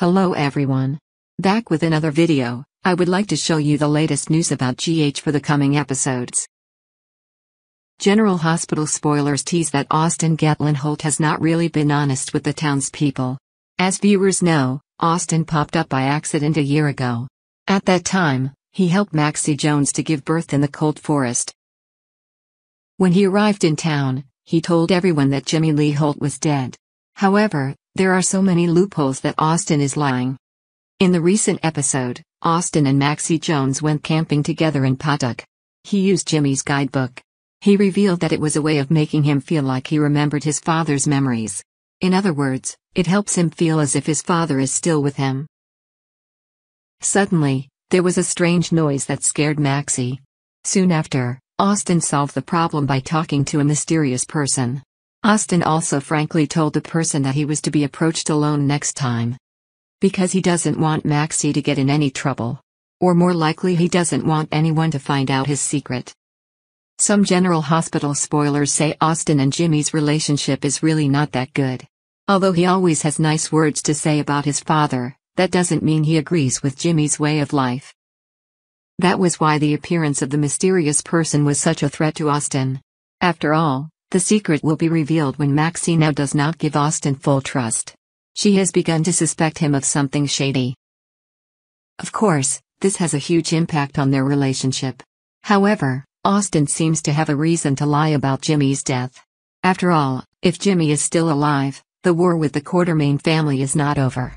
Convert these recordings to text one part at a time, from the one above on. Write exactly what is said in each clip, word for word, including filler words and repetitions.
Hello everyone. Back with another video. I would like to show you the latest news about G H for the coming episodes. General Hospital spoilers tease that Austin Gatlin-Holt has not really been honest with the townspeople. As viewers know, Austin popped up by accident a year ago. At that time, he helped Maxie Jones to give birth in the cold forest. When he arrived in town, he told everyone that Jimmy Lee Holt was dead. However, there are so many loopholes that Austin is lying. In the recent episode, Austin and Maxie Jones went camping together in Patuck. He used Jimmy's guidebook. He revealed that it was a way of making him feel like he remembered his father's memories. In other words, it helps him feel as if his father is still with him. Suddenly, there was a strange noise that scared Maxie. Soon after, Austin solved the problem by talking to a mysterious person. Austin also frankly told the person that he was to be approached alone next time, because he doesn't want Maxie to get in any trouble. Or more likely, he doesn't want anyone to find out his secret. Some General Hospital spoilers say Austin and Jimmy's relationship is really not that good. Although he always has nice words to say about his father, that doesn't mean he agrees with Jimmy's way of life. That was why the appearance of the mysterious person was such a threat to Austin. After all, the secret will be revealed when Maxie now does not give Austin full trust. She has begun to suspect him of something shady. Of course, this has a huge impact on their relationship. However, Austin seems to have a reason to lie about Jimmy's death. After all, if Jimmy is still alive, the war with the Quartermaine family is not over.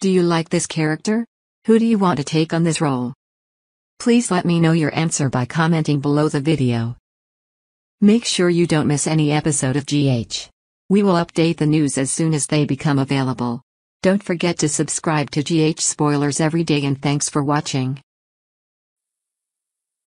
Do you like this character? Who do you want to take on this role? Please let me know your answer by commenting below the video. Make sure you don't miss any episode of G H. We will update the news as soon as they become available. Don't forget to subscribe to G H Spoilers every day, and thanks for watching.